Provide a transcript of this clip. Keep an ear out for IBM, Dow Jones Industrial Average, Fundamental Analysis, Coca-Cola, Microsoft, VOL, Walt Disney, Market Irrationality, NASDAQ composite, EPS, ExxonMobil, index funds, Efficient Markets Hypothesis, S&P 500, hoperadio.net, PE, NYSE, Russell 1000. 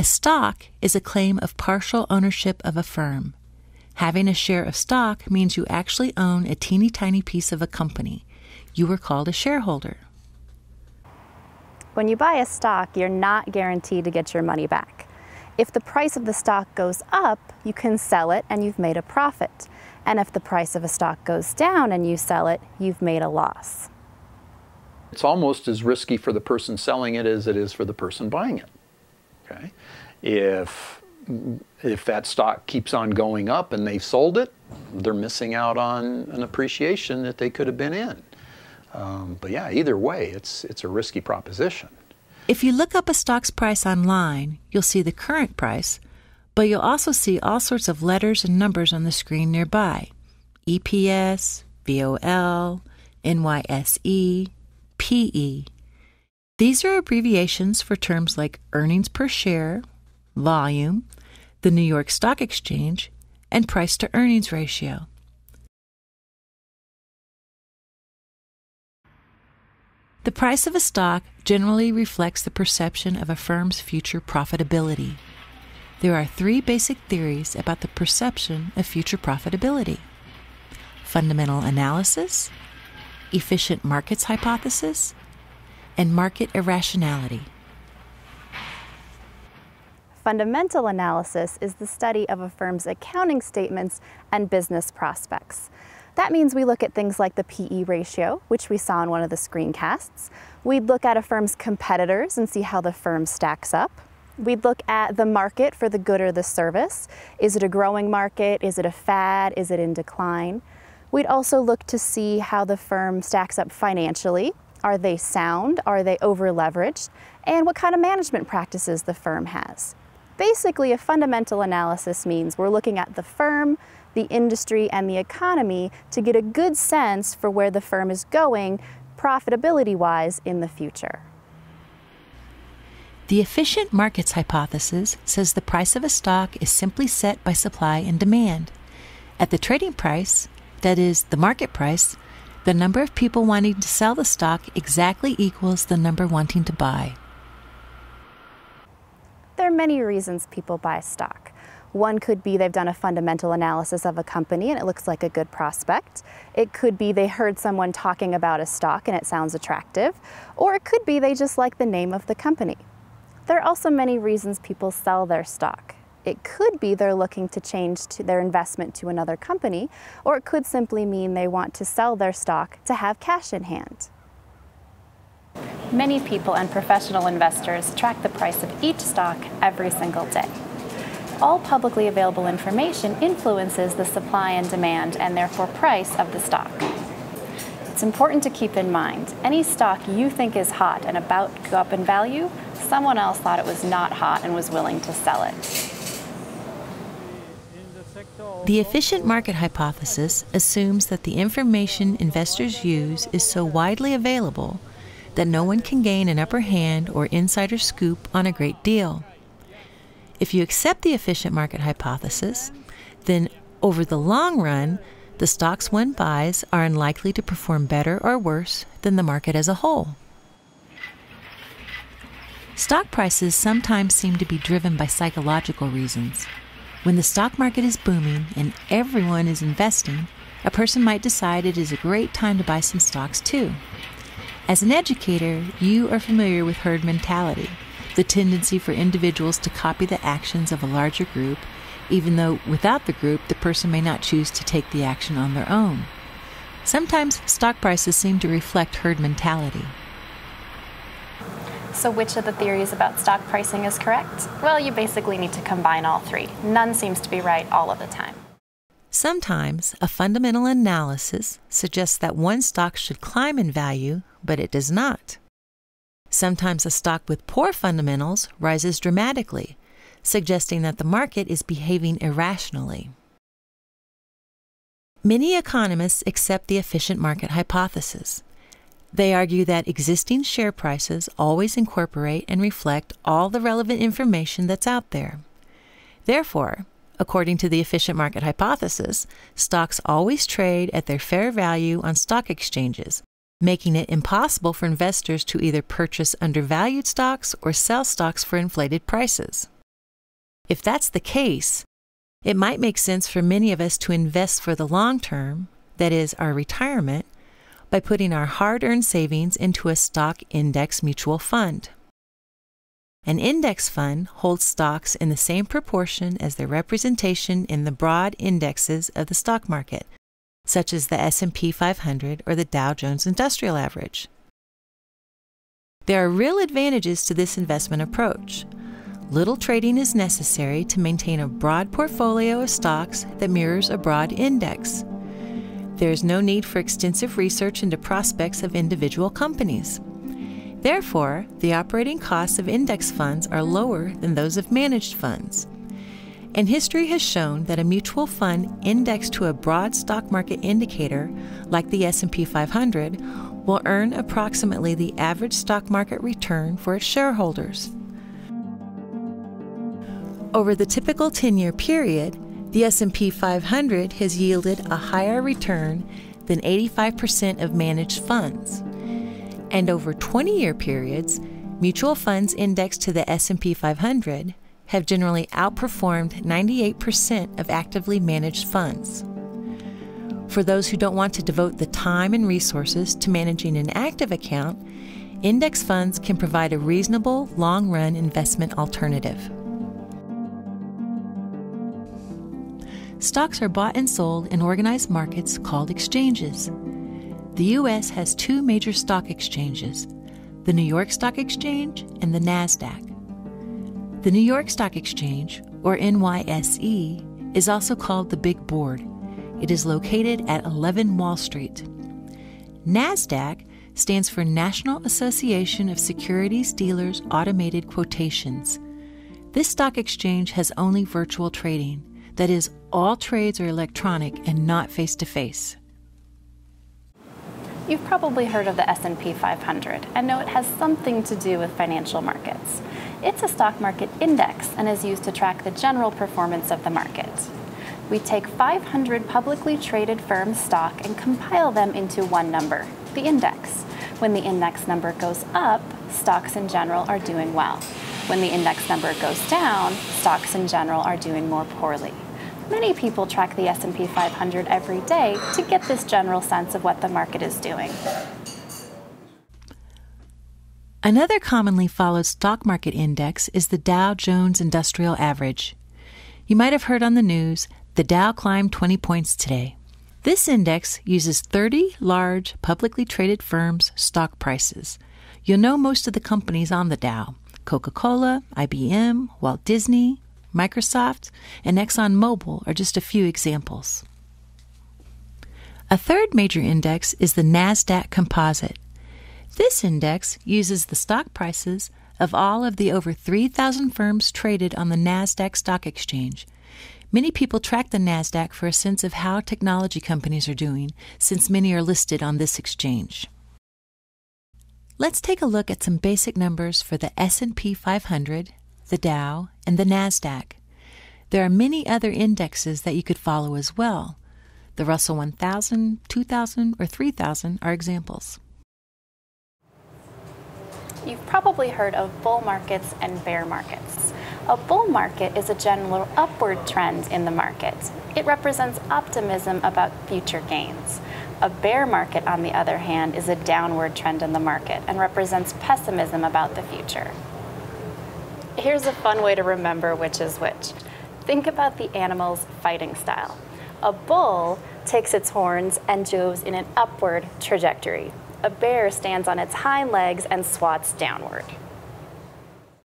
A stock is a claim of partial ownership of a firm. Having a share of stock means you actually own a teeny tiny piece of a company. You are called a shareholder. When you buy a stock, you're not guaranteed to get your money back. If the price of the stock goes up, you can sell it and you've made a profit. And if the price of a stock goes down and you sell it, you've made a loss. It's almost as risky for the person selling it is for the person buying it. Okay? If that stock keeps on going up and they've sold it, they're missing out on an appreciation that they could have been in. But yeah, either way, it's a risky proposition. If you look up a stock's price online, you'll see the current price, but you'll also see all sorts of letters and numbers on the screen nearby. EPS, VOL, NYSE, PE. These are abbreviations for terms like earnings per share, volume, the New York Stock Exchange, and price to earnings ratio. The price of a stock generally reflects the perception of a firm's future profitability. There are three basic theories about the perception of future profitability: fundamental analysis, efficient markets hypothesis, and market irrationality. Fundamental analysis is the study of a firm's accounting statements and business prospects. That means we look at things like the PE ratio, which we saw in one of the screencasts. We'd look at a firm's competitors and see how the firm stacks up. We'd look at the market for the good or the service. Is it a growing market? Is it a fad? Is it in decline? We'd also look to see how the firm stacks up financially. Are they sound? Are they over-leveraged? And what kind of management practices the firm has. Basically, a fundamental analysis means we're looking at the firm, the industry, and the economy to get a good sense for where the firm is going profitability-wise in the future. The efficient markets hypothesis says the price of a stock is simply set by supply and demand. At the trading price, that is, the market price, the number of people wanting to sell the stock exactly equals the number wanting to buy. There are many reasons people buy stock. One could be they've done a fundamental analysis of a company and it looks like a good prospect. It could be they heard someone talking about a stock and it sounds attractive. Or it could be they just like the name of the company. There are also many reasons people sell their stock. It could be they're looking to change their investment to another company, or it could simply mean they want to sell their stock to have cash in hand. Many people and professional investors track the price of each stock every single day. All publicly available information influences the supply and demand and therefore price of the stock. It's important to keep in mind, any stock you think is hot and about to go up in value, someone else thought it was not hot and was willing to sell it. The efficient market hypothesis assumes that the information investors use is so widely available that no one can gain an upper hand or insider scoop on a great deal. If you accept the efficient market hypothesis, then over the long run, the stocks one buys are unlikely to perform better or worse than the market as a whole. Stock prices sometimes seem to be driven by psychological reasons. When the stock market is booming and everyone is investing, a person might decide it is a great time to buy some stocks too. As an educator, you are familiar with herd mentality, the tendency for individuals to copy the actions of a larger group, even though without the group, the person may not choose to take the action on their own. Sometimes stock prices seem to reflect herd mentality. So which of the theories about stock pricing is correct? Well, you basically need to combine all three. None seems to be right all of the time. Sometimes a fundamental analysis suggests that one stock should climb in value, but it does not. Sometimes a stock with poor fundamentals rises dramatically, suggesting that the market is behaving irrationally. Many economists accept the efficient market hypothesis. They argue that existing share prices always incorporate and reflect all the relevant information that's out there. Therefore, according to the efficient market hypothesis, stocks always trade at their fair value on stock exchanges, making it impossible for investors to either purchase undervalued stocks or sell stocks for inflated prices. If that's the case, it might make sense for many of us to invest for the long term, that is, our retirement, by putting our hard-earned savings into a stock index mutual fund. An index fund holds stocks in the same proportion as their representation in the broad indexes of the stock market, such as the S&P 500 or the Dow Jones Industrial Average. There are real advantages to this investment approach. Little trading is necessary to maintain a broad portfolio of stocks that mirrors a broad index. There is no need for extensive research into prospects of individual companies. Therefore, the operating costs of index funds are lower than those of managed funds. And history has shown that a mutual fund indexed to a broad stock market indicator, like the S&P 500, will earn approximately the average stock market return for its shareholders. Over the typical 10-year period, the S&P 500 has yielded a higher return than 85% of managed funds. And over 20-year periods, mutual funds indexed to the S&P 500 have generally outperformed 98% of actively managed funds. For those who don't want to devote the time and resources to managing an active account, index funds can provide a reasonable, long-run investment alternative. Stocks are bought and sold in organized markets called exchanges. The U.S. has two major stock exchanges, the New York Stock Exchange and the NASDAQ. The New York Stock Exchange, or NYSE, is also called the Big Board. It is located at 11 Wall Street. NASDAQ stands for National Association of Securities Dealers Automated Quotations. This stock exchange has only virtual trading, that is, all trades are electronic and not face-to-face. You've probably heard of the S&P 500 and know it has something to do with financial markets. It's a stock market index and is used to track the general performance of the market. We take 500 publicly traded firms' stock and compile them into one number, the index. When the index number goes up, stocks in general are doing well. When the index number goes down, stocks in general are doing more poorly. Many people track the S&P 500 every day to get this general sense of what the market is doing. Another commonly followed stock market index is the Dow Jones Industrial Average. You might have heard on the news, the Dow climbed 20 points today. This index uses 30 large publicly traded firms' stock prices. You'll know most of the companies on the Dow: Coca-Cola, IBM, Walt Disney, Microsoft, and ExxonMobil are just a few examples. A third major index is the NASDAQ composite. This index uses the stock prices of all of the over 3,000 firms traded on the NASDAQ Stock Exchange. Many people track the NASDAQ for a sense of how technology companies are doing, since many are listed on this exchange. Let's take a look at some basic numbers for the S&P 500, the Dow, and the NASDAQ. There are many other indexes that you could follow as well. The Russell 1000, 2000, or 3000 are examples. You've probably heard of bull markets and bear markets. A bull market is a general upward trend in the market. It represents optimism about future gains. A bear market, on the other hand, is a downward trend in the market and represents pessimism about the future. Here's a fun way to remember which is which. Think about the animal's fighting style. A bull takes its horns and joves in an upward trajectory. A bear stands on its hind legs and swats downward.